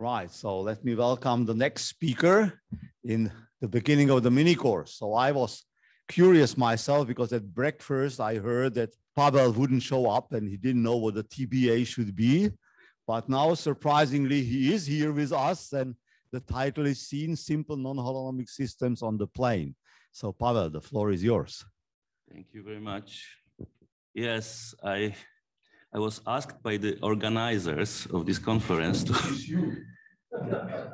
Right, so let me welcome the next speaker in the beginning of the mini course. So I was curious myself because at breakfast I heard that Paweł wouldn't show up and he didn't know what the TBA should be. But now surprisingly he is here with us and the title is Seen Simple Non-Holonomic Systems on the Plane. So Paweł, the floor is yours. Thank you very much. Yes, I was asked by the organizers of this conference to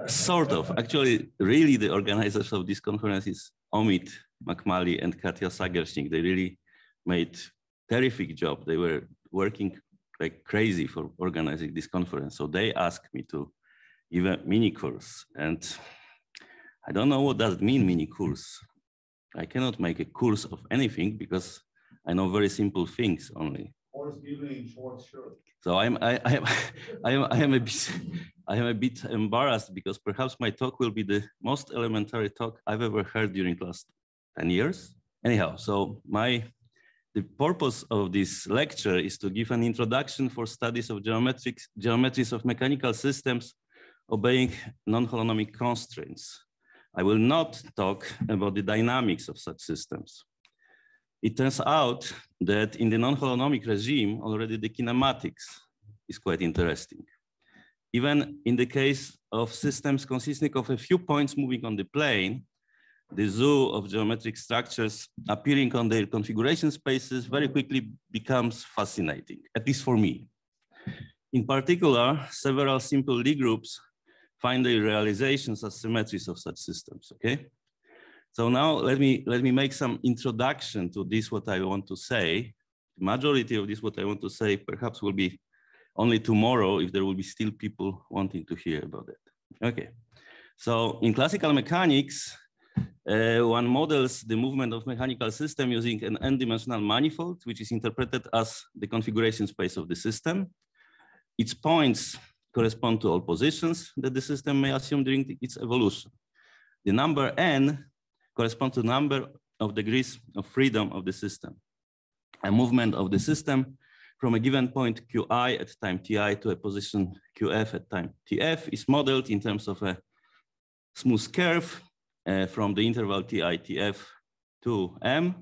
sort of, actually, really the organizers of this conference is Omid McMally and Katja Sagershink. They really made a terrific job. They were working like crazy for organizing this conference. So they asked me to give a mini course. And I don't know what does it mean, mini course. I cannot make a course of anything because I know very simple things only. So I am a bit embarrassed because perhaps my talk will be the most elementary talk I've ever heard during the last 10 years. Anyhow, so the purpose of this lecture is to give an introduction for studies of geometries of mechanical systems obeying non-holonomic constraints. I will not talk about the dynamics of such systems. It turns out that in the non-holonomic regime, already the kinematics is quite interesting. Even in the case of systems consisting of a few points moving on the plane, the zoo of geometric structures appearing on their configuration spaces very quickly becomes fascinating, at least for me. In particular, several simple Lie groups find their realizations as symmetries of such systems, okay? So now let me make some introduction to this, what I want to say. The majority of this, what I want to say, perhaps will be only tomorrow if there will be still people wanting to hear about it. Okay, so in classical mechanics, one models the movement of mechanical system using an n-dimensional manifold, which is interpreted as the configuration space of the system. Its points correspond to all positions that the system may assume during its evolution. The number n corresponds to the number of degrees of freedom of the system. A movement of the system from a given point qi at time ti to a position qf at time tf is modeled in terms of a smooth curve from the interval ti, tf to m.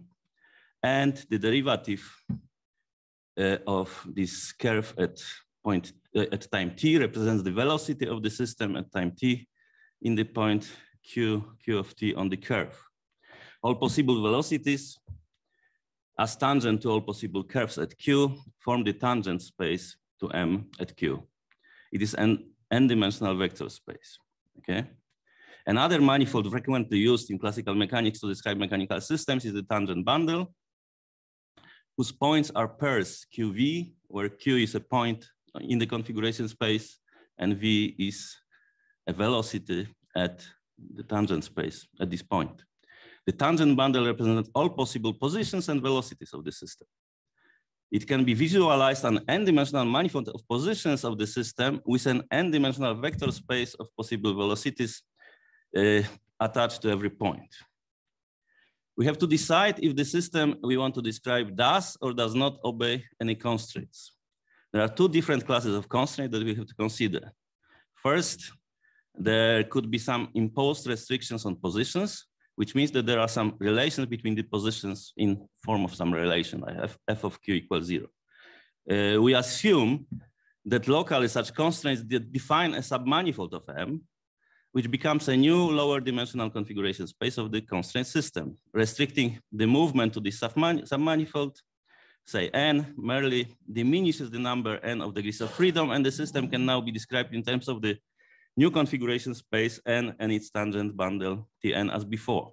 And the derivative of this curve at time t represents the velocity of the system at time t in the point Q of t on the curve. All possible velocities as tangent to all possible curves at Q form the tangent space to M at Q. It is an n-dimensional vector space, okay? Another manifold frequently used in classical mechanics to describe mechanical systems is the tangent bundle, whose points are pairs QV, where Q is a point in the configuration space and V is a velocity at the tangent space at this point. The tangent bundle represents all possible positions and velocities of the system. It can be visualized an n-dimensional manifold of positions of the system with an n-dimensional vector space of possible velocities attached to every point. We have to decide if the system we want to describe does or does not obey any constraints. There are two different classes of constraints that we have to consider. First, there could be some imposed restrictions on positions, which means that there are some relations between the positions in form of some relation. I have f of q equals 0. We assume that locally such constraints define a submanifold of M, which becomes a new lower dimensional configuration space of the constraint system, restricting the movement to the submanifold, say n, merely diminishes the number n of degrees of freedom, and the system can now be described in terms of the new configuration space n and its tangent bundle Tn as before.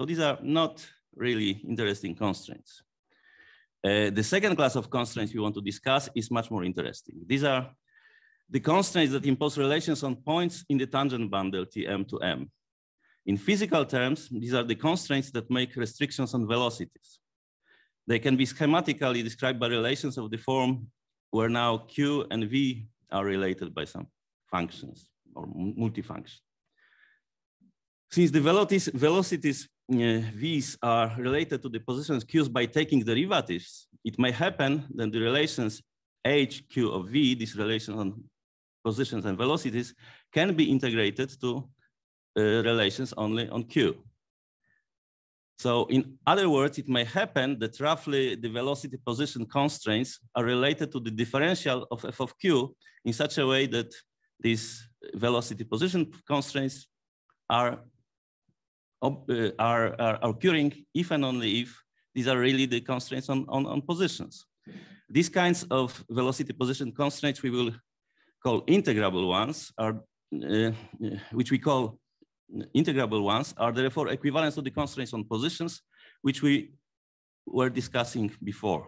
So these are not really interesting constraints. The second class of constraints we want to discuss is much more interesting. These are the constraints that impose relations on points in the tangent bundle Tm to M. In physical terms, these are the constraints that make restrictions on velocities. They can be schematically described by relations of the form where now Q and V are related by some functions or multifunction. Since the velocities V's are related to the positions Q's by taking derivatives, it may happen that the relations H, Q of V, this relation on positions and velocities can be integrated to relations only on Q. So in other words, it may happen that roughly the velocity position constraints are related to the differential of f of q in such a way that these velocity position constraints are occurring if and only if these are really the constraints on positions. These kinds of velocity position constraints we will call integrable ones, are therefore equivalent to the constraints on positions, which we were discussing before.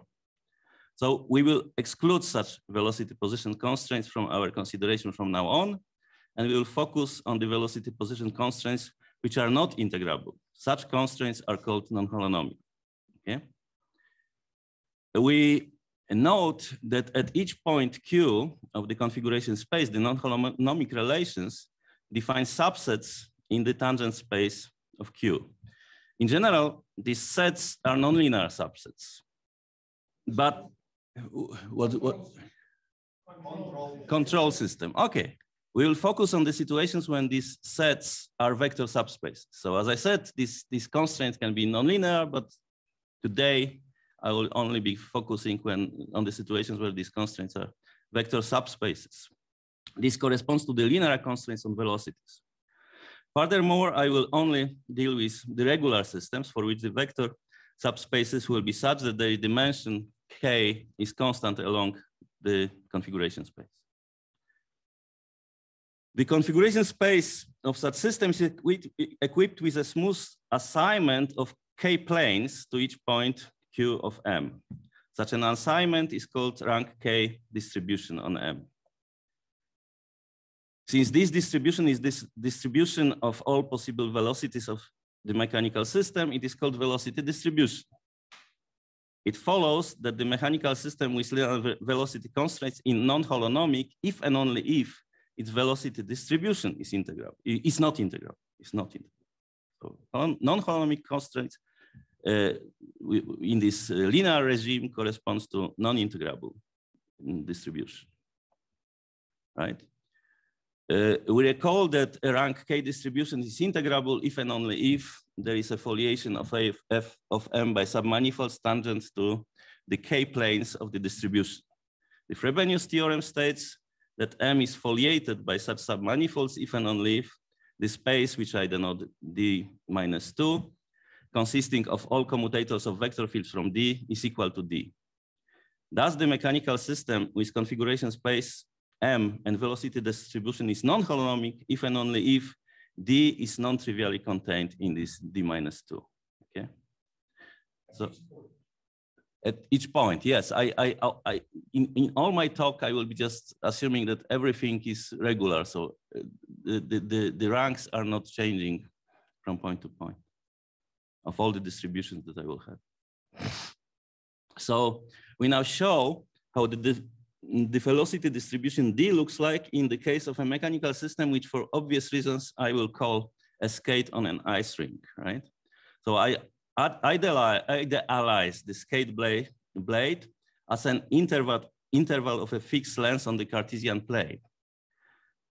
So we will exclude such velocity position constraints from our consideration from now on, and we will focus on the velocity position constraints which are not integrable. Such constraints are called non-holonomic. Okay? We note that at each point Q of the configuration space, the non-holonomic relations define subsets in the tangent space of Q. In general, these sets are nonlinear subsets. But control system. Okay, we will focus on the situations when these sets are vector subspaces. So as I said, these constraints can be nonlinear, but today I will only be focusing on the situations where these constraints are vector subspaces. This corresponds to the linear constraints on velocities. Furthermore, I will only deal with the regular systems for which the vector subspaces will be such that their dimension k is constant along the configuration space. The configuration space of such systems is equipped with a smooth assignment of k planes to each point Q of M. Such an assignment is called rank k distribution on M. Since this distribution is this distribution of all possible velocities of the mechanical system, it is called velocity distribution. It follows that the mechanical system with linear velocity constraints is non-holonomic if and only if its velocity distribution is integral. It's not integral. It's not integral. So non-holonomic constraints in this linear regime corresponds to non-integrable distribution, right? We recall that a rank k distribution is integrable if and only if there is a foliation of f of m by submanifolds tangent to the k planes of the distribution. The Frobenius theorem states that m is foliated by such submanifolds if and only if the space, which I denote d minus 2, consisting of all commutators of vector fields from d, is equal to d. Thus, the mechanical system with configuration space M and velocity distribution is non-holonomic if and only if D is non-trivially contained in this D minus 2. Okay. So at each point, yes, in all my talk, I will be just assuming that everything is regular. So the ranks are not changing from point to point of all the distributions that I will have. So we now show how the velocity distribution D looks like in the case of a mechanical system, which for obvious reasons, I will call a skate on an ice rink, right? So I idealize the skate blade as an interval of a fixed length on the Cartesian plane.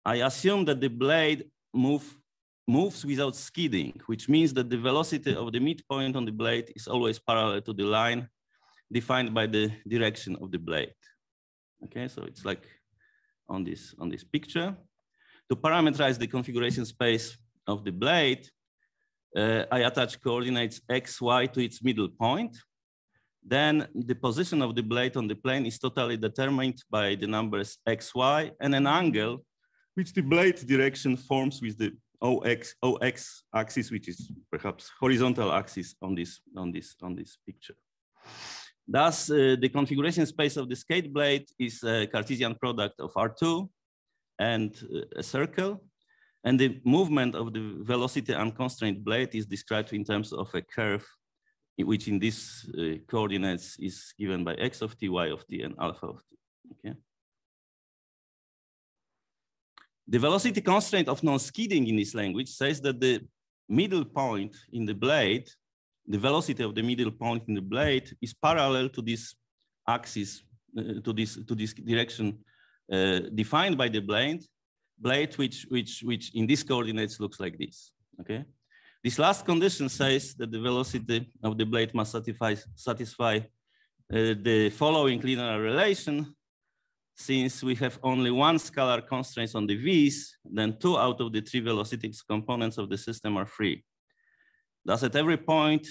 I assume that the blade moves without skidding, which means that the velocity of the midpoint on the blade is always parallel to the line defined by the direction of the blade. Okay, so it's like on this picture. To parameterize the configuration space of the blade, I attach coordinates x, y to its middle point. Then the position of the blade on the plane is totally determined by the numbers x, y, and an angle which the blade direction forms with the OX axis, which is perhaps horizontal axis on this picture. Thus, the configuration space of the skate blade is a Cartesian product of R2 and a circle. And the movement of the velocity unconstrained blade is described in terms of a curve, which in these coordinates is given by x of t, y of t, and alpha of t. Okay? The velocity constraint of non-skidding in this language says that the middle point in the blade, the velocity of the middle point in the blade is parallel to this axis, to this direction defined by the blade which in these coordinates looks like this, okay? This last condition says that the velocity of the blade must satisfy the following linear relation. Since we have only one scalar constraint on the V's, then 2 out of the 3 velocity components of the system are free. Thus, at every point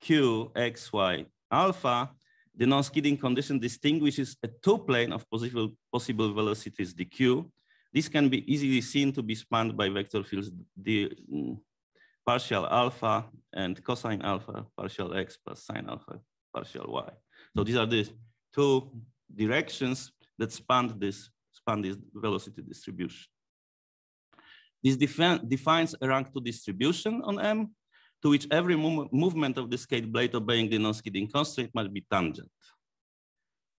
Q, X, Y, alpha, the non-skidding condition distinguishes a 2-plane of possible velocities dq. This can be easily seen to be spanned by vector fields d partial alpha and cosine alpha partial x plus sine alpha partial y. So these are the 2 directions that span this velocity distribution. This defines a rank 2 distribution on M, to which every movement of the skate blade obeying the non-skidding constraint must be tangent.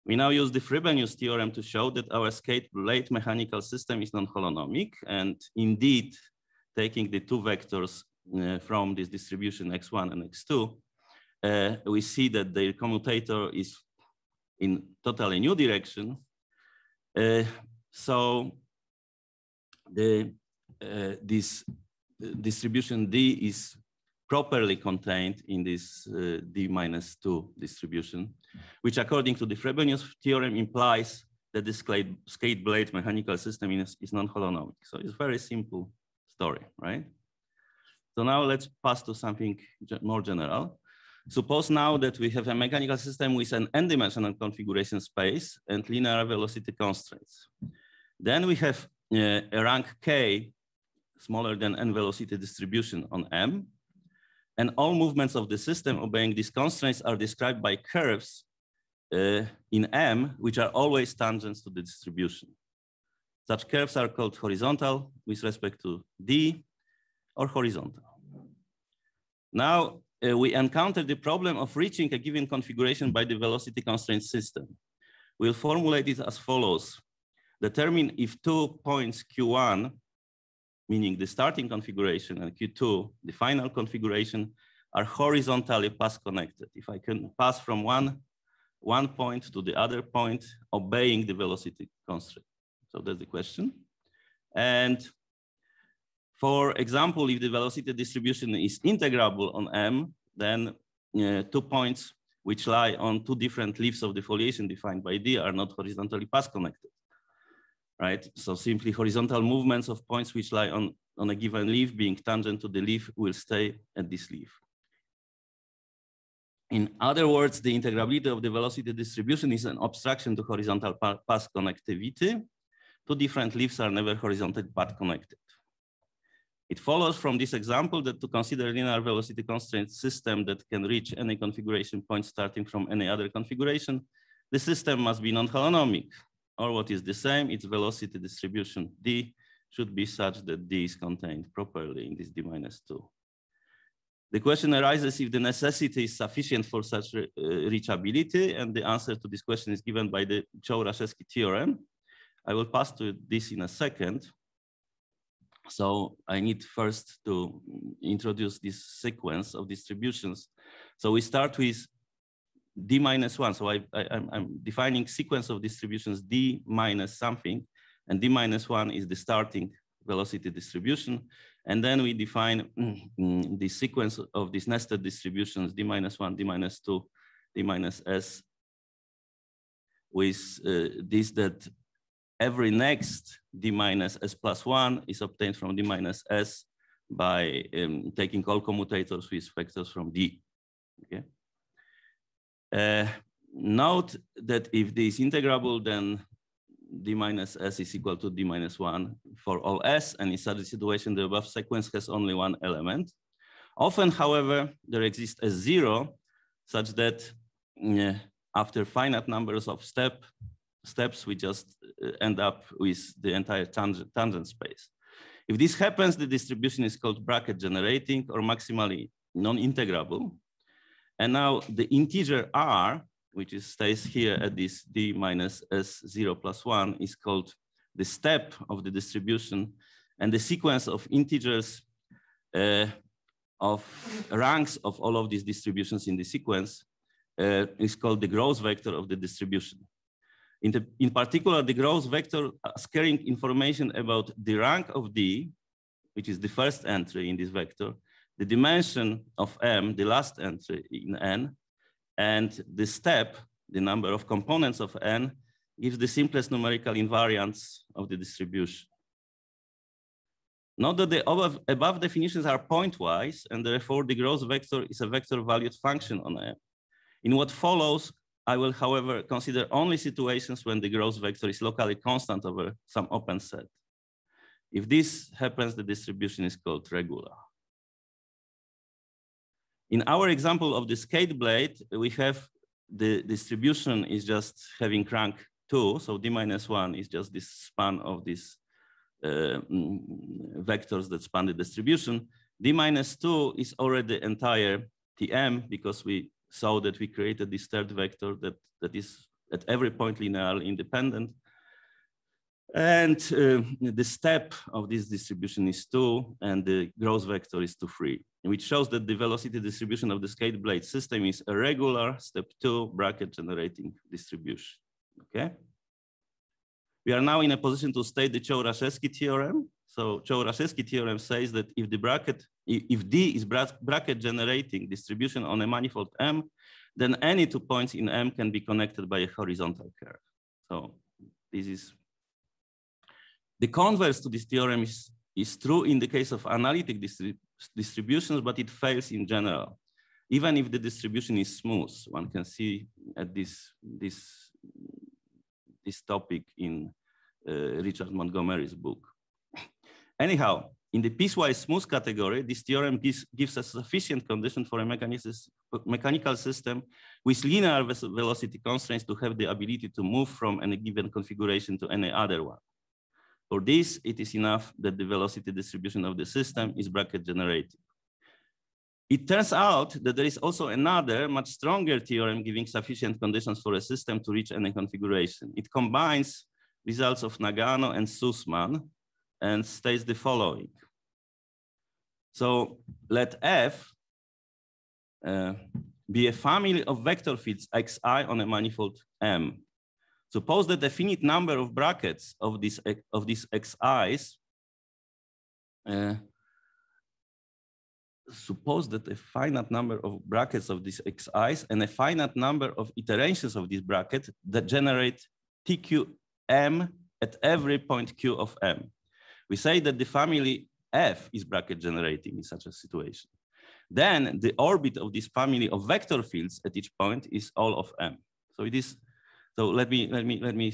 We now use the Frobenius theorem to show that our skate blade mechanical system is non-holonomic, and indeed, taking the 2 vectors from this distribution x1 and x2, we see that their commutator is in totally new direction. So the this distribution D is properly contained in this D-2 distribution, which according to the Frobenius theorem implies that the skate blade mechanical system is non-holonomic. So it's a very simple story, right? So now let's pass to something more general. Suppose now that we have a mechanical system with an n-dimensional configuration space and linear velocity constraints. Then we have a rank k smaller than n velocity distribution on M. And all movements of the system obeying these constraints are described by curves in M, which are always tangents to the distribution. Such curves are called horizontal with respect to D, or horizontal. Now we encounter the problem of reaching a given configuration by the velocity constraint system. We'll formulate it as follows. Determine if 2 points Q1, meaning the starting configuration, and Q2, the final configuration, are horizontally path connected. If I can pass from one point to the other point, obeying the velocity constraint. So that's the question. And for example, if the velocity distribution is integrable on M, then 2 points which lie on 2 different leaves of the foliation defined by D are not horizontally path connected. Right, so simply horizontal movements of points which lie on a given leaf being tangent to the leaf will stay at this leaf. In other words, the integrability of the velocity distribution is an obstruction to horizontal path connectivity. 2 different leaves are never horizontally path connected. It follows from this example that to consider a linear velocity constraint system that can reach any configuration point starting from any other configuration, the system must be non-holonomic. Or what is the same, its velocity distribution D should be such that D is contained properly in this D-2. The question arises if the necessity is sufficient for such reachability, and the answer to this question is given by the Chow-Rashevsky theorem. I will pass to this in a second. So I need first to introduce this sequence of distributions. So we start with D-1. So I'm defining sequence of distributions D minus something, and D-1 is the starting velocity distribution. And then we define the sequence of these nested distributions D-1, D-2, D-S with this that every next D-S+1 is obtained from D-S by taking all commutators with vectors from D. Okay. Note that if D is integrable, then D-S is equal to D-1 for all S, and in such a situation, the above sequence has only 1 element. Often, however, there exists a 0 such that after finite numbers of steps, we just end up with the entire tangent space. If this happens, the distribution is called bracket generating or maximally non-integrable. And now the integer R, which stays here at this D-S0+1, is called the step of the distribution. And the sequence of integers of ranks of all of these distributions in the sequence is called the growth vector of the distribution. In particular, the growth vector is carrying information about the rank of D, which is the first entry in this vector, the dimension of M, the last entry in N, and the step, the number of components of N, gives the simplest numerical invariance of the distribution. Note that the above definitions are pointwise, and therefore the growth vector is a vector-valued function on M. In what follows, I will, however, consider only situations when the growth vector is locally constant over some open set. If this happens, the distribution is called regular. In our example of the skate blade, we have the distribution is just having rank 2, so D minus 1 is just this span of these vectors that span the distribution. D minus 2 is already entire TM because we saw that we created this third vector that is at every point linearly independent. And the step of this distribution is 2, and the growth vector is 2, 3, which shows that the velocity distribution of the skate blade system is a regular step 2 bracket generating distribution. Okay. We are now in a position to state the Chow-Rashevsky theorem. So Chow-Rashevsky theorem says that if the bracket, if D is bracket generating distribution on a manifold M, then any 2 points in M can be connected by a horizontal curve. So this is the converse to this theorem is true in the case of analytic distributions, but it fails in general. Even if the distribution is smooth, one can see at this topic in Richard Montgomery's book. Anyhow, in the piecewise smooth category, this theorem gives a sufficient condition for a mechanical system with linear velocity constraints to have the ability to move from any given configuration to any other one. For this, it is enough that the velocity distribution of the system is bracket generating. It turns out that there is also another much stronger theorem giving sufficient conditions for a system to reach any configuration. It combines results of Nagano and Sussman and states the following. So let F be a family of vector fields Xi on a manifold M. Suppose that a finite number of brackets of these Xi's and a finite number of iterations of this bracket that generate TQM at every point Q of M. We say that the family F is bracket generating in such a situation. Then the orbit of this family of vector fields at each point is all of M. So it is. So let me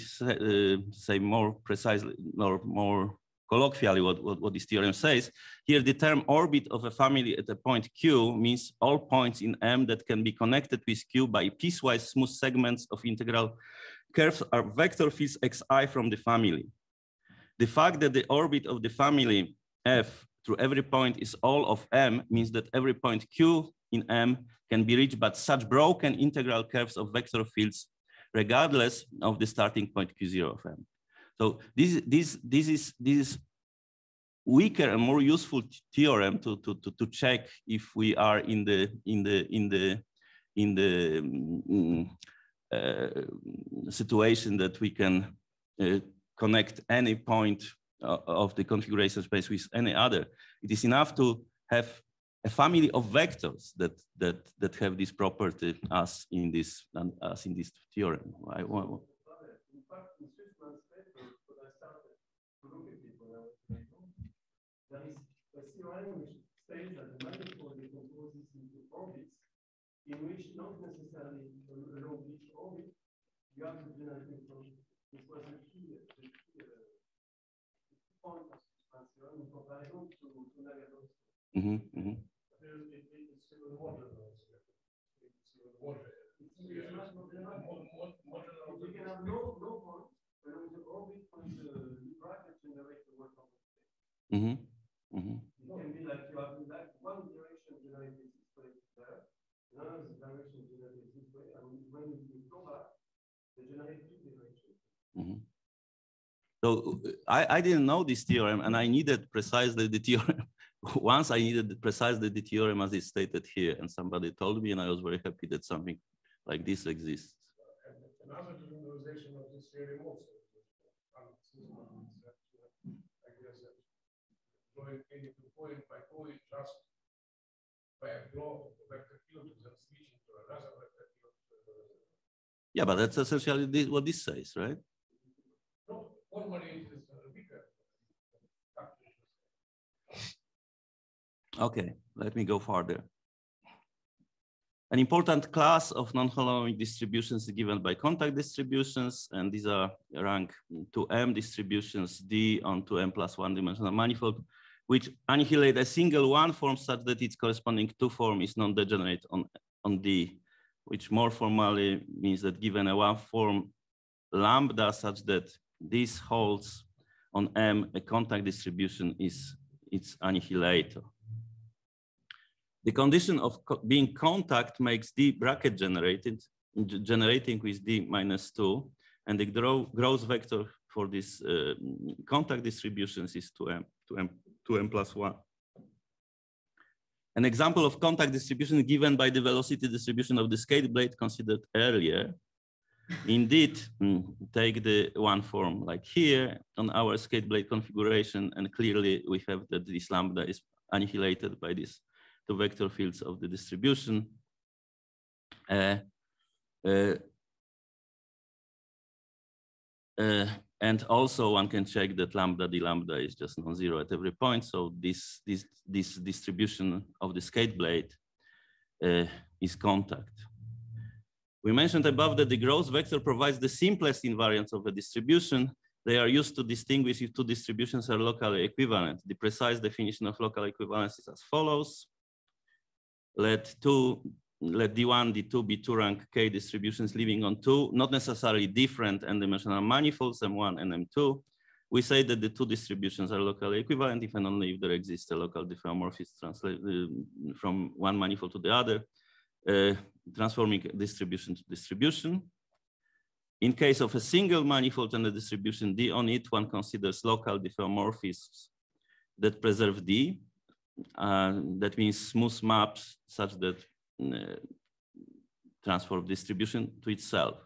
say more precisely or more colloquially what this theorem says. Here, the term orbit of a family at a point Q means all points in M that can be connected with Q by piecewise smooth segments of integral curves are vector fields Xi from the family. The fact that the orbit of the family F through every point is all of M means that every point Q in M can be reached by such broken integral curves of vector fields regardless of the starting point Q0 of M. So this is weaker and more useful theorem to check if we are in the situation that we can connect any point of the configuration space with any other. It is enough to have a family of vectors that have this property as in this theorem. There is a theorem which states that the manifold decomposes into orbits in which not necessarily along each orbit you have to generate information. This was the key point of the theorem in comparison to Nagano. It's even more general. You can have no point along the orbit when the bracket generates the work of the state. It can be like you have like one direction generated this way there, another direction generated this way, and when you go back, they generate 2 directions. So I didn't know this theorem, and I needed precisely the theorem. Once I needed precisely the theorem as it's stated here, and somebody told me, and I was very happy that something like this exists. Another generalization of this theorem also. I guess that drawing any two point by point just by a law of the vector field and switching to another vector field. Yeah, but that's essentially this, what this says, right? No, formally it is weaker. Okay, let me go farther. An important class of non-holonomic distributions is given by contact distributions, and these are rank 2m distributions D on 2m plus one dimensional manifold, which annihilate a single one form such that its corresponding two form is non-degenerate on D, which more formally means that given a one form lambda such that this holds on M, a contact distribution is its annihilator. The condition of being contact makes D bracket generating with D minus two, and the growth vector for this contact distributions is 2m plus one. An example of contact distribution given by the velocity distribution of the skate blade considered earlier. Indeed, take the one form like here on our skate blade configuration, and clearly we have that this lambda is annihilated by this to vector fields of the distribution. And also one can check that lambda d lambda is just non-zero at every point. So this distribution of the skate blade is contact. We mentioned above that the growth vector provides the simplest invariance of a distribution. They are used to distinguish if two distributions are locally equivalent. The precise definition of local equivalence is as follows. Let D1, D2 be two rank K distributions living on two, not necessarily different n-dimensional manifolds, M1 and M2. We say that the two distributions are locally equivalent if and only if there exists a local diffeomorphism translated from one manifold to the other, transforming distribution to distribution. In case of a single manifold and the distribution D on it, one considers local diffeomorphisms that preserve D. That means smooth maps such that transform distribution to itself.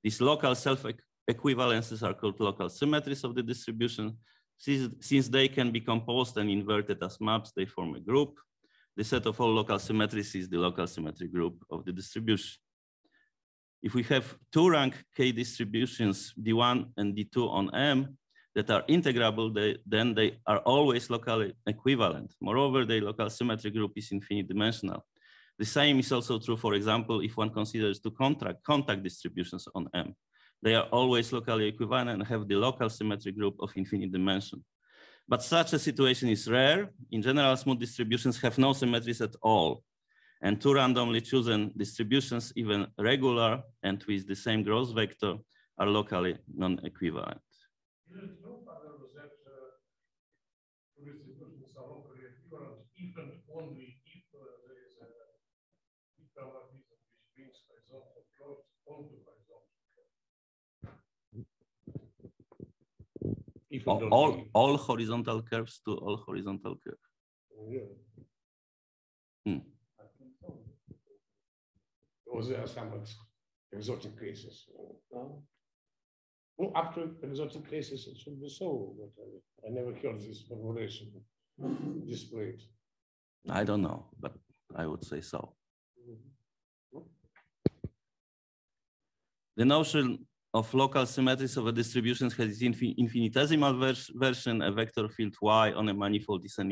These local self-equivalences are called local symmetries of the distribution. Since they can be composed and inverted as maps, they form a group. The set of all local symmetries is the local symmetry group of the distribution. If we have two rank K distributions, D1 and D2 on M, that are integrable, then they are always locally equivalent. Moreover, the local symmetry group is infinite dimensional. The same is also true, for example, if one considers two contact distributions on M. They are always locally equivalent and have the local symmetry group of infinite dimension. But such a situation is rare. In general, smooth distributions have no symmetries at all. And two randomly chosen distributions, even regular and with the same growth vector, are locally non-equivalent. There is no other that two distributions are locally equivalent if and only if there is a diffeomorphism which brings horizontal growth onto horizontal curves. All horizontal curves to all horizontal curves. Yeah. Hmm. I think so. Or there are some exotic cases. No? Well, after exotic cases, it should be so, but I never heard this formulation displayed. I don't know, but I would say so. Mm-hmm. The notion of local symmetries of a distribution has its infinitesimal version. A vector field Y on a manifold is an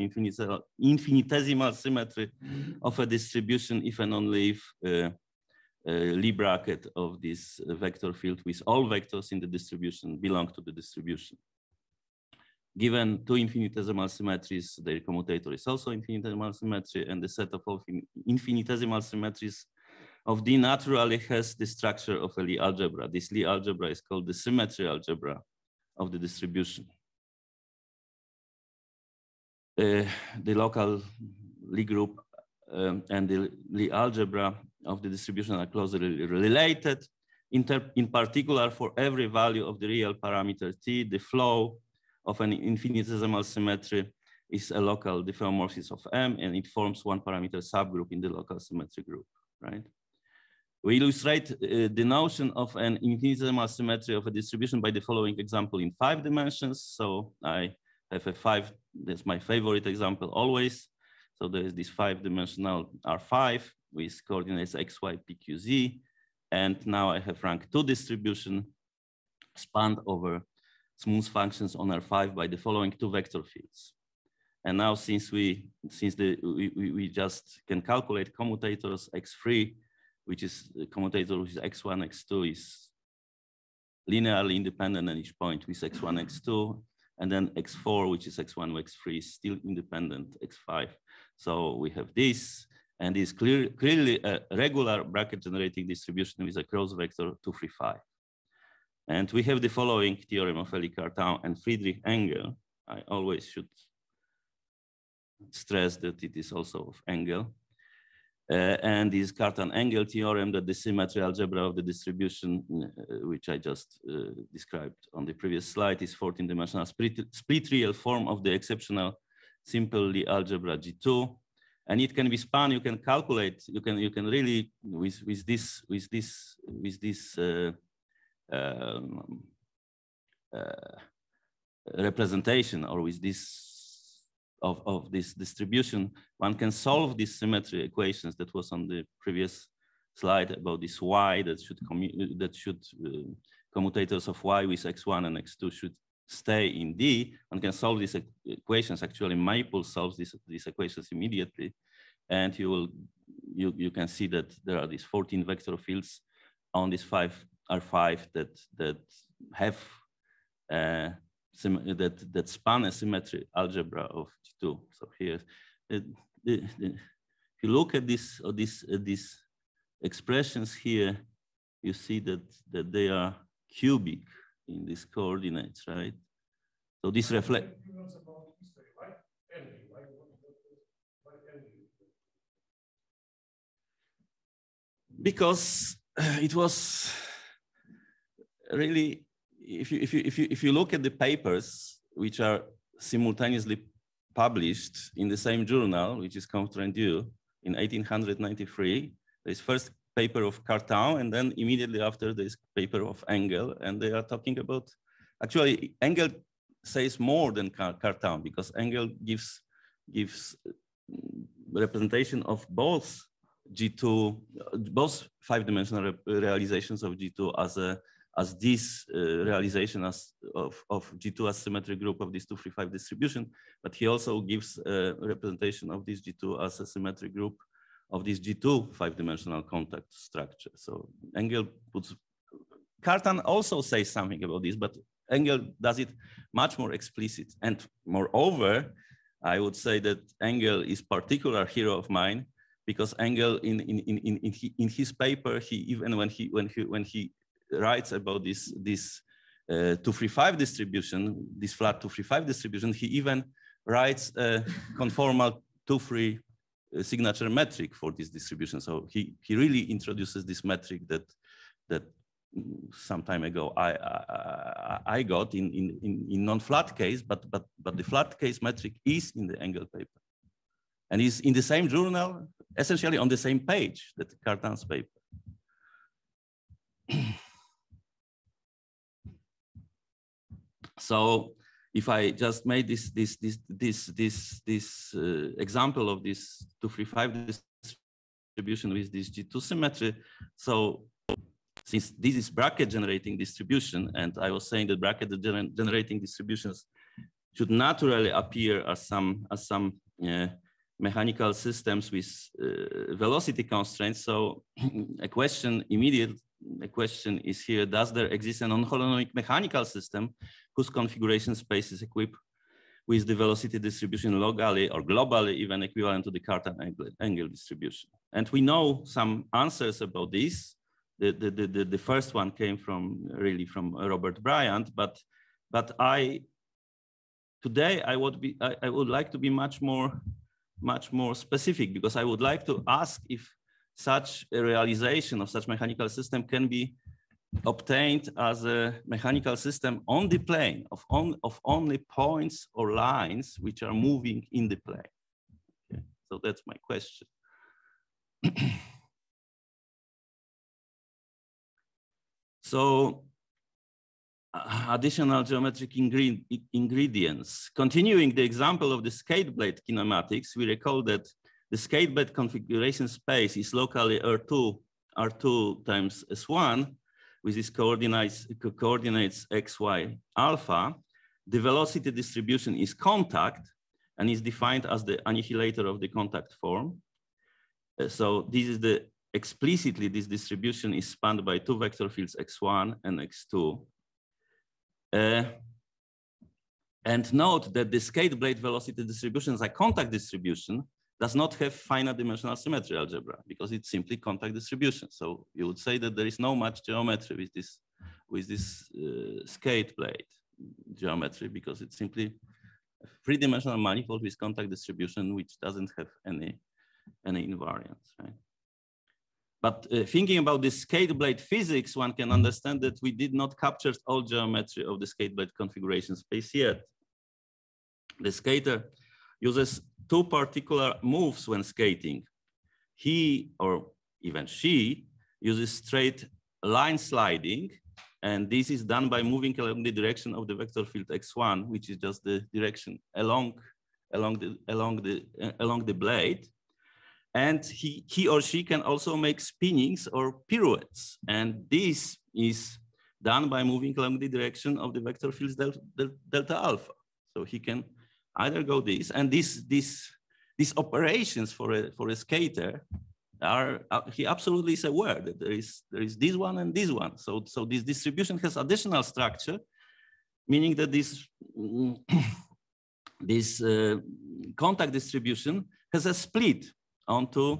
infinitesimal symmetry of a distribution if and only if Lie bracket of this vector field with all vectors in the distribution belong to the distribution. Given two infinitesimal symmetries, the commutator is also infinitesimal symmetry, and the set of all infinitesimal symmetries of D naturally has the structure of a Lie algebra. This Lie algebra is called the symmetry algebra of the distribution. The local Lie group and the Lie algebra of the distribution are closely related. In particular, for every value of the real parameter T, the flow of an infinitesimal symmetry is a local diffeomorphism of M, and it forms one parameter subgroup in the local symmetry group, right? We illustrate the notion of an infinitesimal symmetry of a distribution by the following example in 5 dimensions. So I have a 5, that's my favorite example always. So there is this 5-dimensional R5 with coordinates X, Y, P, Q, Z. And now I have rank 2 distribution spanned over smooth functions on R5 by the following 2 vector fields. And now since we just can calculate commutators X3, which is the commutator which is X1, X2 is linearly independent at each point with X1, X2, and then X4, which is X1, X3 is still independent, X5. So we have this, and this clearly a regular bracket generating distribution with a cross vector 2, 3, 5. And we have the following theorem of Eli Cartan and Friedrich Engel. I always should stress that it is also of Engel. And this Cartan-Engel theorem that the symmetry algebra of the distribution, which I just described on the previous slide, is 14-dimensional split real form of the exceptional simple Lie algebra G2, and it can be spun. You can calculate. You can really with this representation or with this. Of this distribution, one can solve these symmetry equations that was on the previous slide about this y that should commutators of y with x1 and x2 should stay in D. One can solve these equations. Actually, Maple solves these equations immediately, and you can see that there are these 14 vector fields on this 5 R5 that have. That span a symmetry algebra of G2. So here, if you look at these expressions here, you see that they are cubic in these coordinates, right? So this reflects. Because it was really. If you look at the papers which are simultaneously published in the same journal, which is Comptes Rendus, in 1893, there's first paper of Cartan, and then immediately after there's paper of Engel, and they are talking about. Actually, Engel says more than Cartan because Engel gives representation of both G2, both 5-dimensional realizations of G2 as this realization of G2 as symmetric group of this 2, 3, 5 distribution, but he also gives a representation of this G2 as a symmetric group of this G2 5-dimensional contact structure. So Engel puts, Cartan also says something about this, but Engel does it much more explicit. And moreover, I would say that Engel is particular hero of mine because Engel in his paper, he even when he writes about this 2, 3, 5 distribution, this flat 2, 3, 5 distribution. He even writes a conformal 2, 3 signature metric for this distribution. So he really introduces this metric that some time ago I got in non-flat case, but the flat case metric is in the Engel paper, and is in the same journal, essentially on the same page that Cartan's paper. So, if I just made this example of this 2, 3, 5 distribution with this G2 symmetry, so since this is bracket generating distribution, and I was saying that bracket generating distributions should naturally appear as some mechanical systems with velocity constraints. So, a question is here: does there exist a non-holonomic mechanical system whose configuration space is equipped with the velocity distribution locally or globally, even equivalent to the Cartan-Engel distribution? And we know some answers about this. The first one came from Robert Bryant, but I would like to be much more specific, because I would like to ask if such a realization of such mechanical system can be obtained as a mechanical system on the plane of only points or lines which are moving in the plane. Okay. So that's my question. So additional geometric ingredients. Continuing the example of the skateblade kinematics, we recall that the skateblade configuration space is locally R2 times S1 with these coordinates X, Y, alpha. The velocity distribution is contact and is defined as the annihilator of the contact form. So this is the explicitly this distribution is spanned by two vector fields X1 and X2. And note that the skateblade velocity distribution as a contact distribution does not have finite dimensional symmetry algebra because it's simply contact distribution. So you would say that there is no much geometry with this skateblade geometry because it's simply a three-dimensional manifold with contact distribution which doesn't have any invariants, right? But thinking about the skateblade physics, one can understand that we did not capture all geometry of the skateblade configuration space yet. The skater uses two particular moves when skating. He, or even she, uses straight line sliding, and this is done by moving along the direction of the vector field X1, which is just the direction along the blade. And he or she can also make spinnings or pirouettes. And this is done by moving along the direction of the vector fields delta alpha. So he can either go this, and these operations for a skater are, he absolutely is aware that there is this one and this one. So this distribution has additional structure, meaning that this contact distribution has a split onto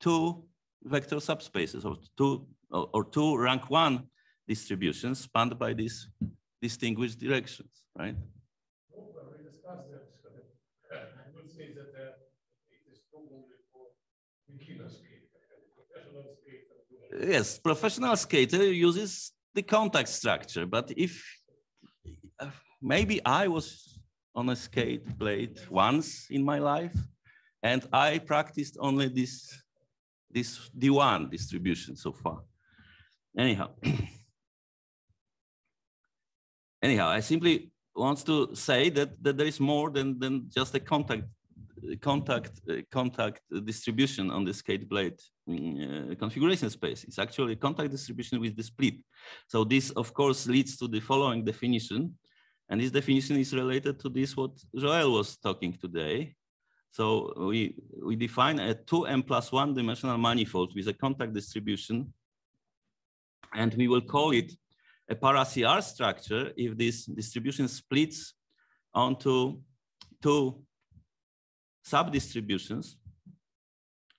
two vector subspaces or two rank one distributions spanned by these distinguished directions, right? Well, we discussed that. I would say that it is probably for beginner skater and professional skater. Yes, professional skater uses the contact structure, but if maybe I was on a skate blade once in my life, and I practiced only this D1 distribution so far. Anyhow, I simply want to say that there is more than just a contact distribution on the skateblade configuration space. It's actually a contact distribution with the split. So this, of course, leads to the following definition. And this definition is related to this, what Joel was talking today. So we define a 2m+1 dimensional manifold with a contact distribution, and we will call it a para-CR structure if this distribution splits onto two sub-distributions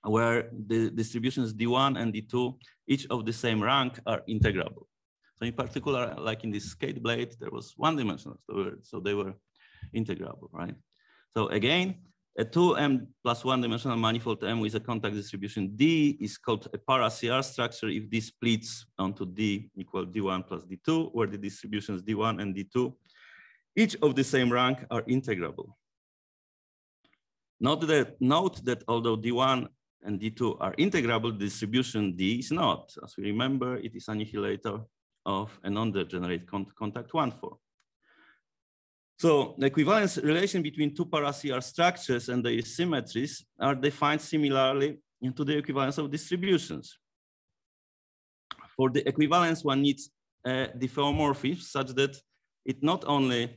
where the distributions D1 and D2, each of the same rank, are integrable. So in particular, like in this skateblade, there was one dimensional, so they were integrable, right? So again, a 2m+1 dimensional manifold M with a contact distribution D is called a para-CR structure if this splits onto D equal D1 plus D2, where the distributions D1 and D2, each of the same rank, are integrable. Note that although D1 and D2 are integrable, the distribution D is not. As we remember, it is annihilator of a non-degenerate contact 1-4. So the equivalence relation between two para-CR structures and their symmetries are defined similarly into the equivalence of distributions. For the equivalence, one needs a diffeomorphism such that it not only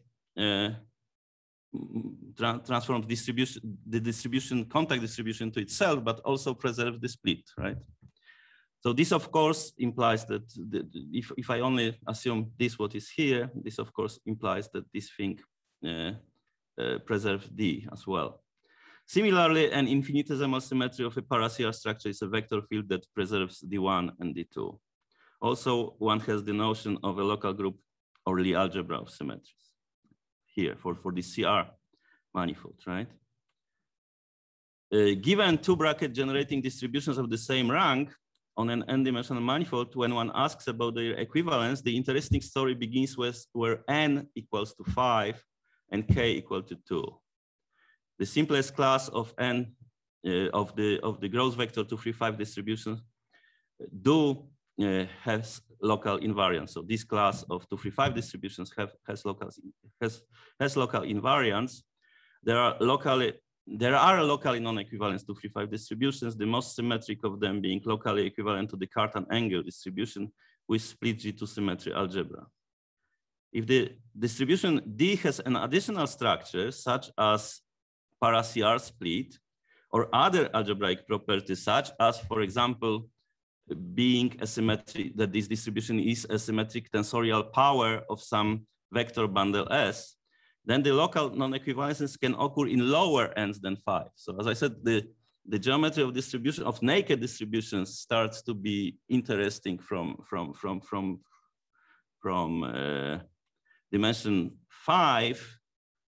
transforms the contact distribution to itself, but also preserves the split, right? So this, of course, implies that if I only assume this what is here, this, of course, implies that this thing preserves D as well. Similarly, an infinitesimal symmetry of a para-CR structure is a vector field that preserves D1 and D2. Also, one has the notion of a local group or Lie algebra of symmetries here for the CR manifold, right? Given two bracket generating distributions of the same rank, on an n-dimensional manifold, when one asks about their equivalence, the interesting story begins with where n equals to 5 and k equal to 2. The simplest class of n of the gross vector 2, 3, 5 distribution do has local invariants. So this class of 235 distributions has local invariants. There are locally non-equivalence 235 distributions, the most symmetric of them being locally equivalent to the Cartan-Engel distribution with split G2 symmetry algebra. If the distribution D has an additional structure such as para-CR split or other algebraic properties such as, for example, being a symmetry, that this distribution is a symmetric tensorial power of some vector bundle S, then the local non-equivalences can occur in lower ends than 5. So as I said, the geometry of distribution of naked distributions starts to be interesting from dimension 5.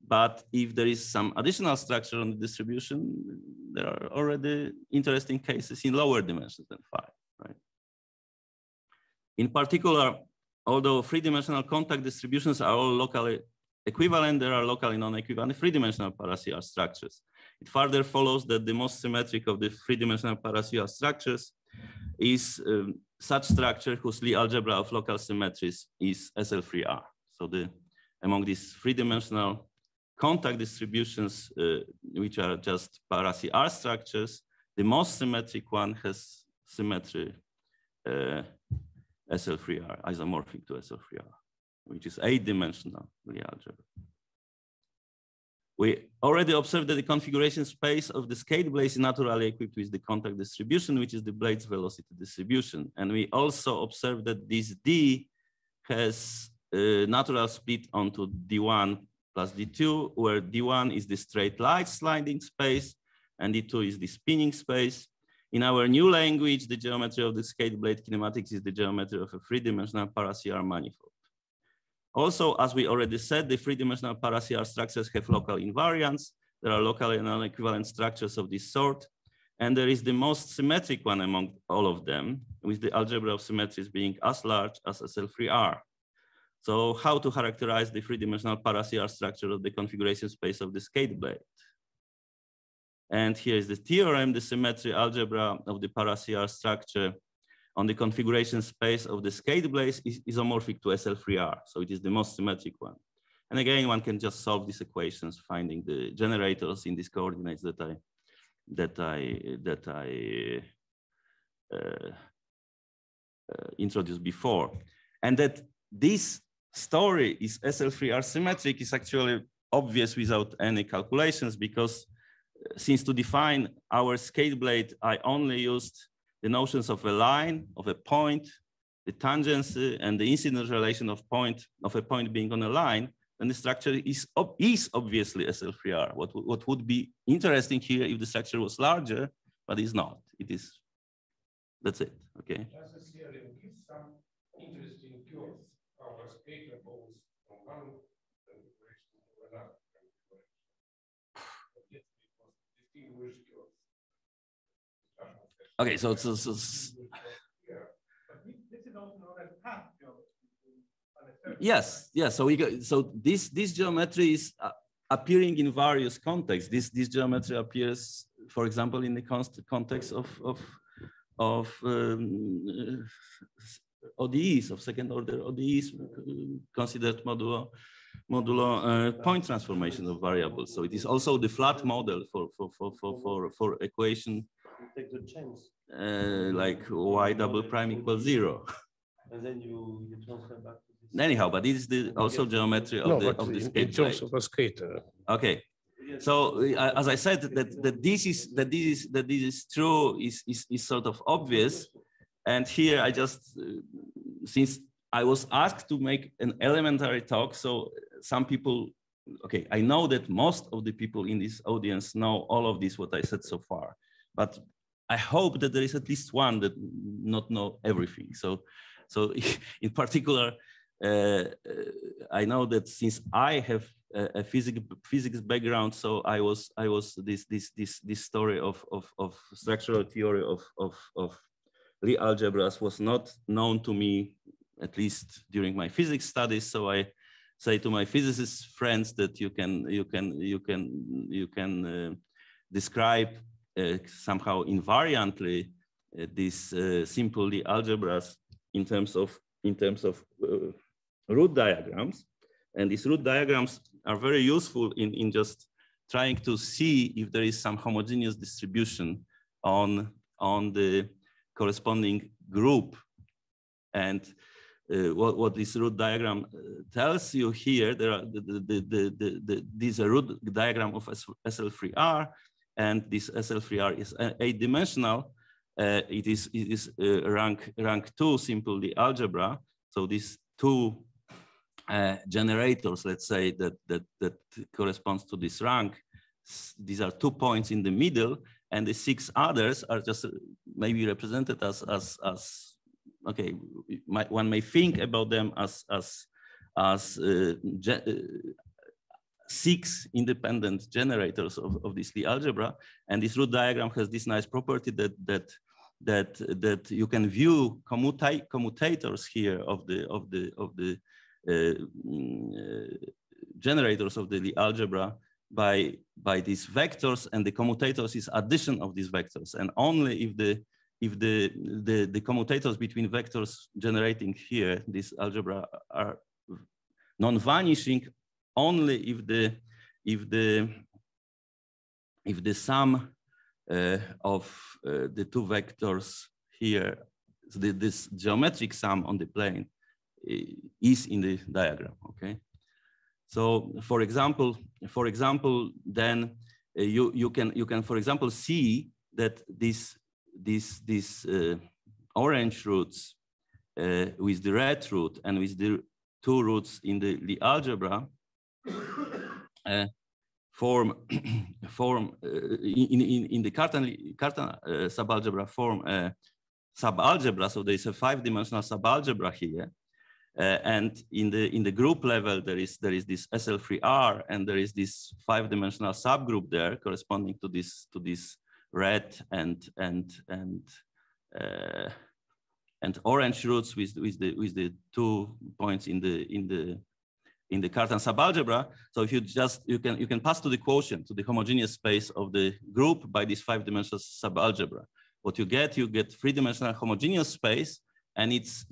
But if there is some additional structure on the distribution, there are already interesting cases in lower dimensions than 5. Right? In particular, although three-dimensional contact distributions are all locally equivalent, there are locally non-equivalent three-dimensional para-CR structures. It further follows that the most symmetric of the three-dimensional para-CR structures is such structure whose Lie algebra of local symmetries is SL3R. So among these three-dimensional contact distributions, which are just para-CR structures, the most symmetric one has symmetry SL3R, isomorphic to SL3R, which is 8-dimensional Lie algebra. We already observed that the configuration space of the skate blades is naturally equipped with the contact distribution, which is the blade's velocity distribution. And we also observed that this D has a natural split onto D1 plus D2, where D1 is the straight line sliding space and D2 is the spinning space. In our new language, the geometry of the skate blade kinematics is the geometry of a three-dimensional para-CR manifold. Also, as we already said, the three-dimensional para-CR structures have local invariants. There are locally non-equivalent structures of this sort. And there is the most symmetric one among all of them, with the algebra of symmetries being as large as SL3R. So how to characterize the three-dimensional para-CR structure of the configuration space of the skate blade? And here is the theorem, the symmetry algebra of the para-CR structure on the configuration space of the skate blade is isomorphic to SL3R. So it is the most symmetric one. And again, one can just solve these equations, finding the generators in these coordinates that I introduced before. And that this story is SL3R symmetric is actually obvious without any calculations, because since to define our skate blade, I only used the notions of a line, of a point, the tangency, and the incidence relation of a point being on a line, then the structure is obviously SL3R. What would be interesting here if the structure was larger, but it's not. It is, that's it, okay? Does this theorem give some interesting curves of scalables from one configuration to another configuration? Distinguish curves. Okay, so yeah, but this is also known as path geometry. Yes, yes. So we go, so this geometry is appearing in various contexts. This geometry appears, for example, in the context of ODEs, of second-order ODEs, considered modulo point transformation of variables. So it is also the flat model for equation. Take the chance. Like y double prime equals 0. And then you transfer back to this. Anyhow, but this is also geometry of the skate blade. Okay. So as I said, that this is true is sort of obvious. And here I just, since I was asked to make an elementary talk, so some people, okay, I know that most of the people in this audience know all of this, what I said so far. But I hope that there is at least one that not know everything. So in particular, I know that since I have a physics background, so I was this story of structural theory of Lie algebras was not known to me, at least during my physics studies. So I say to my physicist friends that you can describe somehow invariantly these simple Lie algebras in terms of in terms of root diagrams. And these root diagrams are very useful in just trying to see if there is some homogeneous distribution on the corresponding group. And what this root diagram tells you here, there are these are root diagram of SL3R, and this SL3R is 8-dimensional. It is rank 2 simply algebra. So these two generators, let's say, that corresponds to this rank. These are 2 points in the middle, and the 6 others are just maybe represented as okay, one may think about them as 6 independent generators of this Lie algebra. And this root diagram has this nice property that you can view commutators here of the generators of the Lie algebra by these vectors, and the commutators is addition of these vectors, and only if the commutators between vectors generating here this algebra are non-vanishing, only if the sum of the two vectors here, so this geometric sum on the plane is in the diagram. Okay, so for example, then you can for example see that these orange roots with the red root and with the two roots in the Lie algebra form in the Cartan subalgebra form subalgebra. So there is a 5-dimensional subalgebra here, and in the group level there is this SL3R, and there is this 5-dimensional subgroup there corresponding to this red and orange roots with the 2 points in the Cartan subalgebra. So if you can pass to the quotient, to the homogeneous space of the group by this 5-dimensional subalgebra, what you get 3-dimensional homogeneous space, and its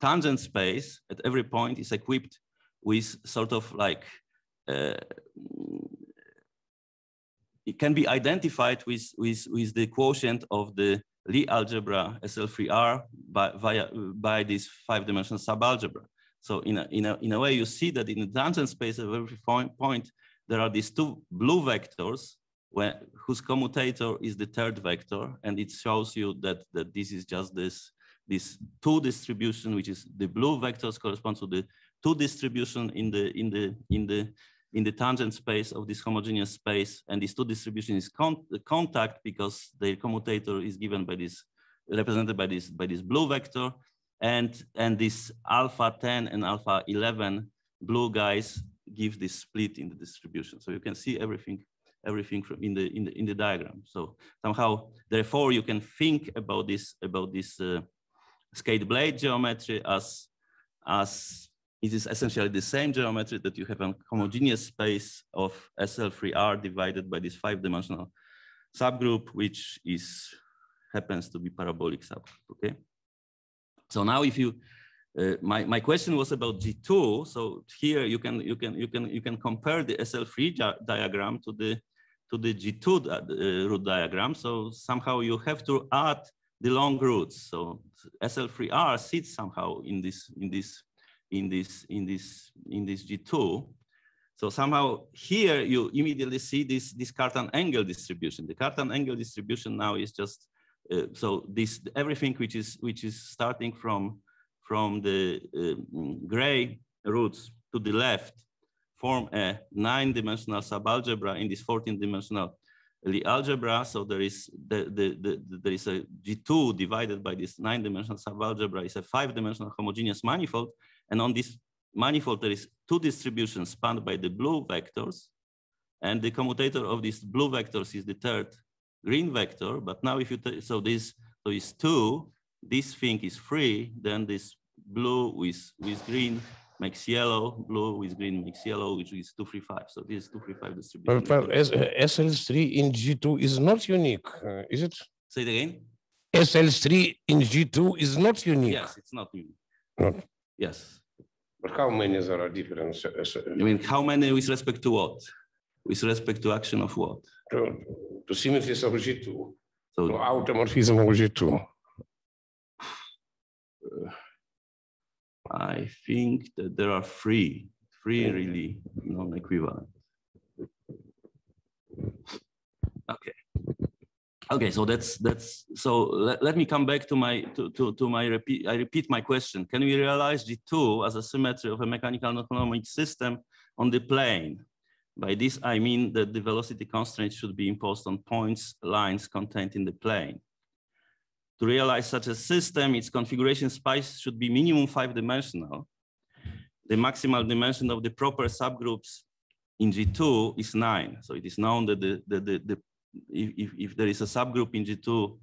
tangent space at every point is equipped with sort of like it can be identified with the quotient of the Lie algebra SL3R by this 5-dimensional subalgebra. So in a way, you see that in the tangent space of every point there are these two blue vectors whose commutator is the 3rd vector, and it shows you that this is just this two distribution, which is the blue vectors corresponds to the two distribution in the tangent space of this homogeneous space, and this two distribution is contact because the commutator is given by this, represented by this blue vector, and this alpha 10 and alpha 11 blue guys give this split in the distribution. So you can see everything from in the diagram. So somehow, therefore, you can think about this skate blade geometry as it is essentially the same geometry that you have a homogeneous space of SL3R divided by this 5-dimensional subgroup, which happens to be parabolic subgroup. Okay. So now, if you my question was about G2. So here you can compare the SL3 diagram to the G2 root diagram. So somehow you have to add the long roots. So SL3R sits somehow in this G2. So somehow here you immediately see this Cartan-Engel distribution. The Cartan-Engel distribution now is just so this everything which is starting from the gray roots to the left form a 9-dimensional subalgebra in this 14-dimensional Lie algebra. So there is there is a G2 divided by this 9-dimensional subalgebra is a 5-dimensional homogeneous manifold. And on this manifold, there is two distributions spanned by the blue vectors. And the commutator of these blue vectors is the 3rd green vector. But now if you, so it's 2, this thing is 3, then this blue with green makes yellow, blue with green makes yellow, which is 2, 3, 5. So this is 2, 3, 5 distribution. But SL3 in G2 is not unique, is it? Say it again. SL3 in G2 is not unique. Yes, it's not unique. No. Yes. But how many there are different? I mean, how many with respect to what? With respect to action of what? To symmetries of G2. So to automorphism of G2. I think that there are three really non-equivalent. Okay. Okay, so that's so. Let me come back to my I repeat my question. Can we realize G2 as a symmetry of a mechanical non-harmonic system on the plane? By this I mean that the velocity constraint should be imposed on points, lines contained in the plane. To realize such a system, its configuration space should be minimum 5-dimensional. The maximal dimension of the proper subgroups in G2 is 9. So it is known that if there is a subgroup in G2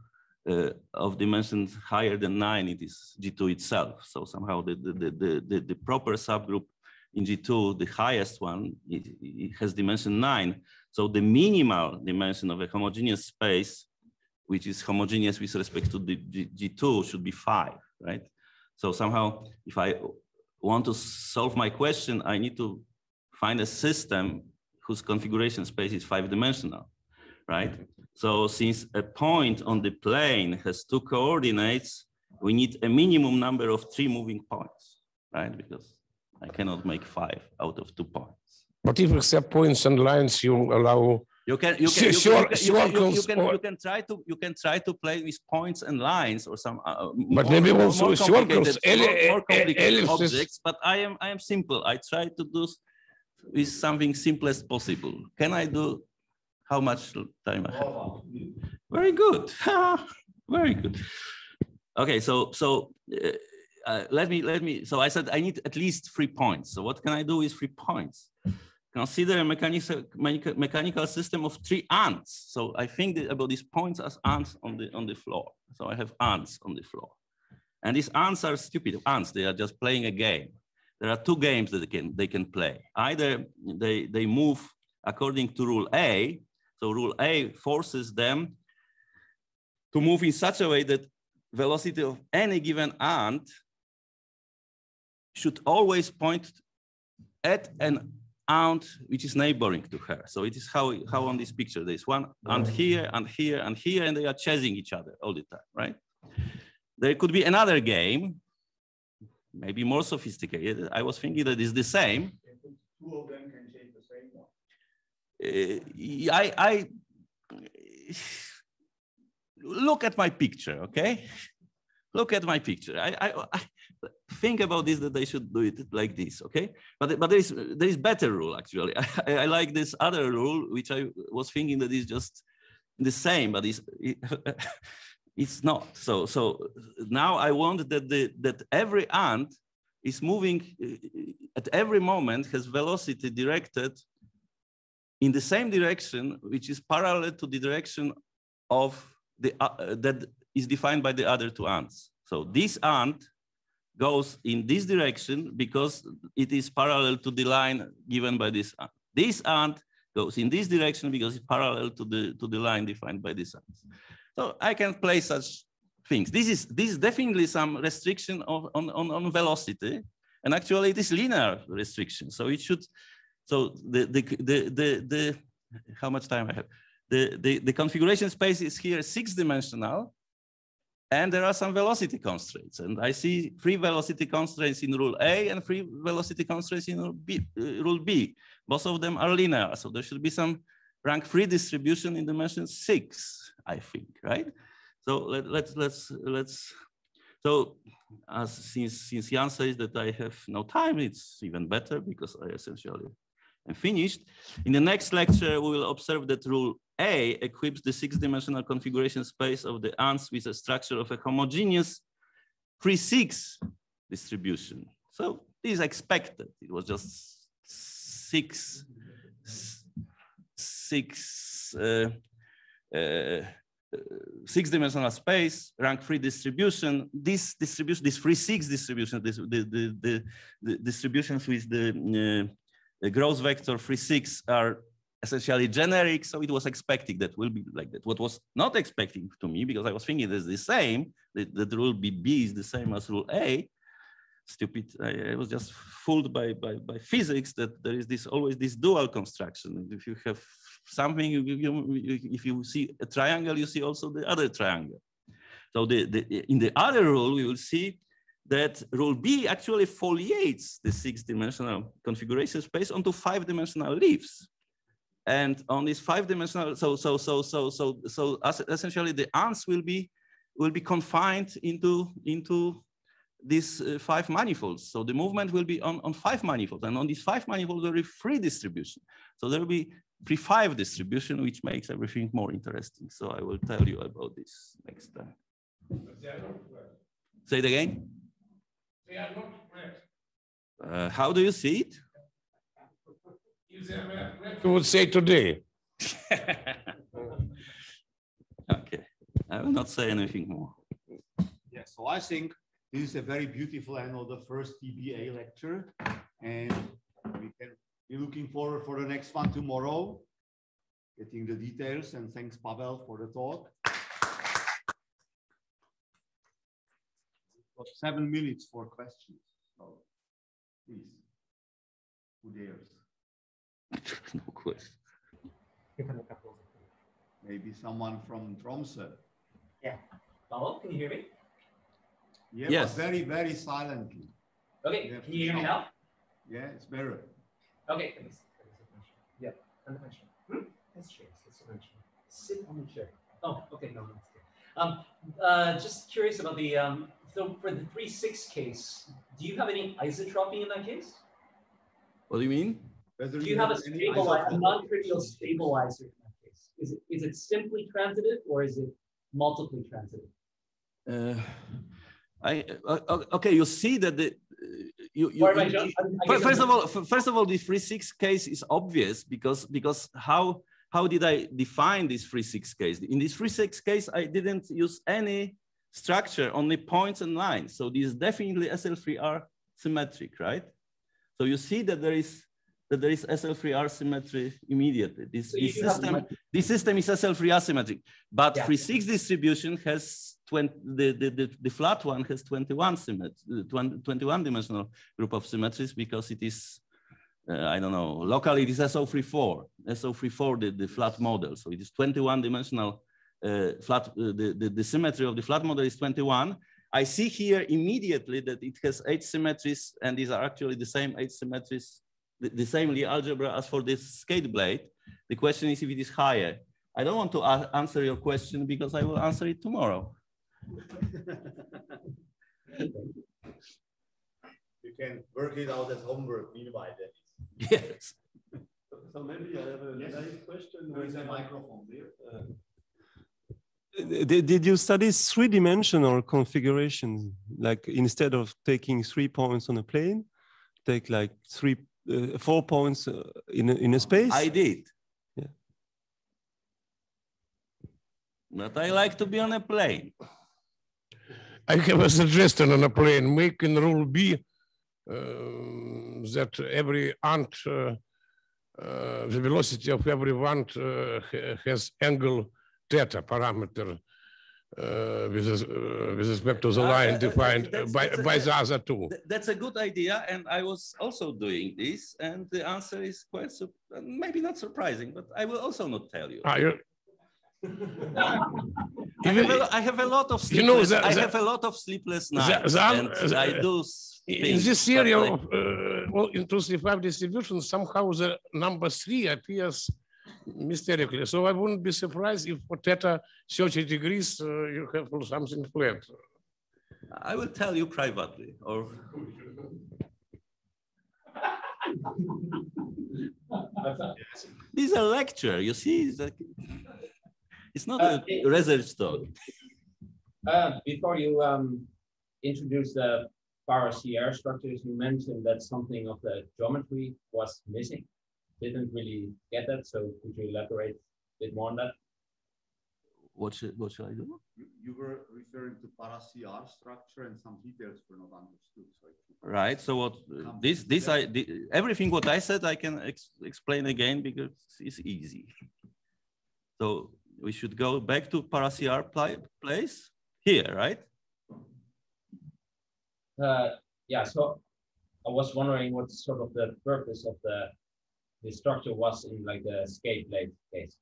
of dimensions higher than 9, it is G2 itself. So somehow the proper subgroup in G2, the highest one, it has dimension 9. So the minimal dimension of a homogeneous space, which is homogeneous with respect to the G2, should be 5, right? So somehow, if I want to solve my question, I need to find a system whose configuration space is 5-dimensional. Right? So since a point on the plane has 2 coordinates, we need a minimum number of 3 moving points, right? Because I cannot make 5 out of 2 points. But if except points and lines, you allow. You can try to play with points and lines or some. But maybe also more complicated objects. But I am simple. I try to do with something simplest possible. Can I do? How much time I have? Very good, very good. Okay, so I said I need at least 3 points. So what can I do with 3 points? Consider a mechanical system of 3 ants. So I think about these points as ants on the floor. So I have ants on the floor. And these ants are stupid ants. They are just playing a game. There are 2 games that they can play. Either they move according to rule A. So rule A forces them to move in such a way that velocity of any given ant should always point at an ant which is neighboring to her. So it is how on this picture, there's one ant here, and here, and here, and they are chasing each other all the time, right? There could be another game, maybe more sophisticated. I was thinking that it's the same. Two of them can chase the same one. I look at my picture, okay? Look at my picture. I think about this, that they should do it like this, okay? But there is better rule, actually. I like this other rule, which I was thinking that is just the same, but it's not. So now I want that every ant is moving at every moment has velocity directed in the same direction, which is parallel to the direction of the that is defined by the other 2 ants. So this ant goes in this direction because it is parallel to the line given by this ant. This ant goes in this direction because it's parallel to the line defined by this ant. So I can play such things. This is definitely some restriction on velocity, and actually it is linear restriction. So it should. So the how much time I have? The configuration space is here 6-dimensional, and there are some velocity constraints. And I see 3 velocity constraints in rule A and 3 velocity constraints in rule B. Both of them are linear, so there should be some rank 3 distribution in dimension 6, I think, right? So So since Jan says that I have no time, it's even better because I essentially am finished. In the next lecture, we will observe that rule A equips the 6-dimensional configuration space of the ants with a structure of a homogeneous 3-6 distribution. So this is expected. It was just 6-dimensional space, rank 3 distribution. This distribution, this 3-6 distribution, the distributions with the gross vector 3-6 are essentially generic, so it was expected that will be like that. What was not expecting to me, because I was thinking this is the same, that rule B is the same as rule A, stupid, I was just fooled by physics that there is this always this dual construction. If you have something, if you see a triangle, you see also the other triangle. So in the other rule, we will see that rule B actually foliates the 6-dimensional configuration space onto 5-dimensional leaves. And on this 5-dimensional, so essentially the ants will be confined into these 5 manifolds. So the movement will be on 5 manifolds. And on these 5 manifolds, there will be free distribution. So there will be pre-5 distribution, which makes everything more interesting. So I will tell you about this next time. But they are not squared. Say it again. They are not squared. How do you see it? If they were squared, you would say today. Okay. I will not say anything more. Yeah, so I think this is a very beautiful end of the first TBA lecture. And we can be looking forward for the next one tomorrow, getting the details. And thanks, Paweł, for the talk. 7 minutes for questions. So please, who dares? No question. Maybe someone from Tromsø. Yeah. Paweł, can you hear me? Yeah, yes. But very, very silently. Okay, can you hear me now? Yeah, it's better. Okay. Yeah, and the question. Let's check. Sit on the chair. Oh, okay, no, that's good. Just curious about the so for the 3-6 case, do you have any isotropy in that case? What do you mean? Do you have a non-trivial stabilizer in that case? Is it simply transitive or is it multiply transitive? Okay, you see that the first of all, the 3-6 case is obvious because how did I define this 3-6 case? In this 3-6 case, I didn't use any structure, only points and lines. So this is definitely SL3R symmetric, right? So you see that there is SL3R symmetry immediately. This system is SL3R symmetric, but 3-6 distribution has 20, the flat one has 21 dimensional group of symmetries because it is I don't know, locally it is SO34. SO34 the flat model, so it is 21 dimensional. The symmetry of the flat model is 21. I see here immediately that it has 8 symmetries, and these are actually the same 8 symmetries, the same Lie algebra as for this skate blade. The question is if it is higher. I don't want to answer your question because I will answer it tomorrow. You can work it out as homework meanwhile. Yes. So maybe I have a nice question. There is a microphone there. Did you study 3-dimensional configurations? Like instead of taking 3 points on a plane, take like 4 points in a space? I did. Yeah. But I like to be on a plane. I have a suggestion on a plane. Make in rule B that every ant, the velocity of every ant has angle theta parameter with respect to the line defined by the other 2. That's a good idea, and I was also doing this, and the answer is quite, maybe not surprising, but I will also not tell you. I have a lot of sleepless, sleepless nights, and I do in this series of intrusive distributions, somehow the number 3 appears mysteriously. So I wouldn't be surprised if for theta 30 degrees you have something flat. I will tell you privately. Or this is a lecture. You see, it's not a research talk. Before you introduce the SL3R structures, you mentioned that something of the geometry was missing. Didn't really get that, so could you elaborate a bit more on that? What should I do? You were referring to para-CR structure, and some details were not understood. So right. So what everything what I said I can explain again because it's easy. So we should go back to para-CR place here, right? Yeah. So I was wondering what sort of the purpose of the structure was in like the scale plate case.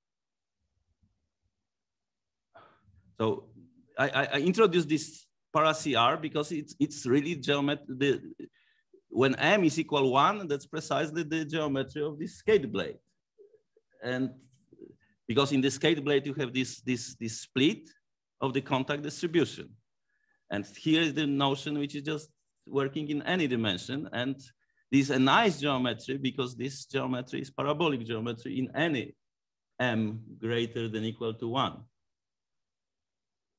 So I introduced this para-CR because it's really geometry. When m is equal 1, that's precisely the geometry of this skate blade. And because in the skate blade, you have this split of the contact distribution. And here is the notion which is just working in any dimension. And this is a nice geometry because this geometry is parabolic geometry in any m greater than equal to 1.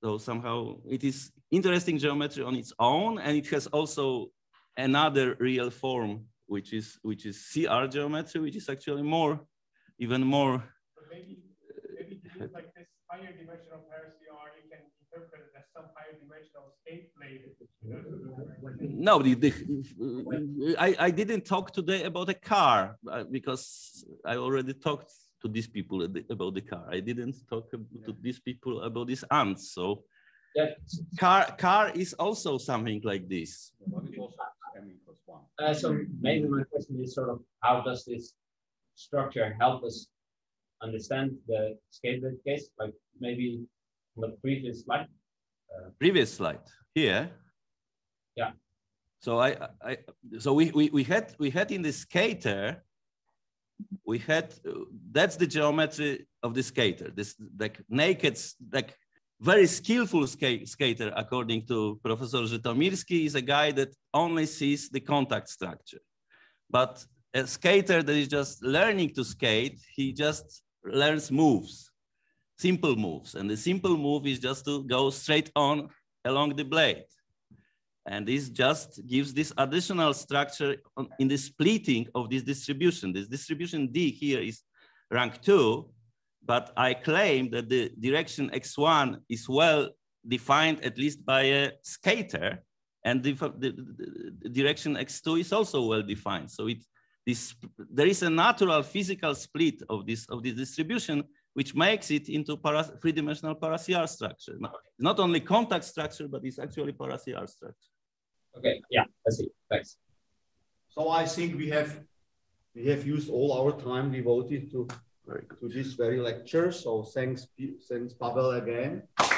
So somehow it is interesting geometry on its own, and it has also another real form, which is CR geometry, which is actually more, even more. But maybe if you use like this higher dimension of higher CR, you can interpret it as some higher dimension of state plane. No, I didn't talk today about a car because I already talked to these people about the car. I didn't talk to these people about these ants. So yeah. car is also something like this. So maybe my question is sort of how does this structure help us understand the scale plate case? Like maybe on the previous slide. Previous slide here. Yeah. So we had in the skater. We had, that's the geometry of the skater, this like naked, like very skillful skater, according to Professor Zytomirsky, is a guy that only sees the contact structure. But a skater that is just learning to skate, he just learns moves, simple moves. And the simple move is just to go straight on along the blade. And this just gives this additional structure in the splitting of this distribution. This distribution D here is rank 2, but I claim that the direction X1 is well defined, at least by a skater, and the direction X2 is also well defined. So there is a natural physical split of this distribution, which makes it into three-dimensional para-CR structure. Now, it's not only contact structure, but it's actually para-CR structure. Okay, yeah, I see. Thanks. So I think we have used all our time devoted to this very lecture. So thanks Paweł again.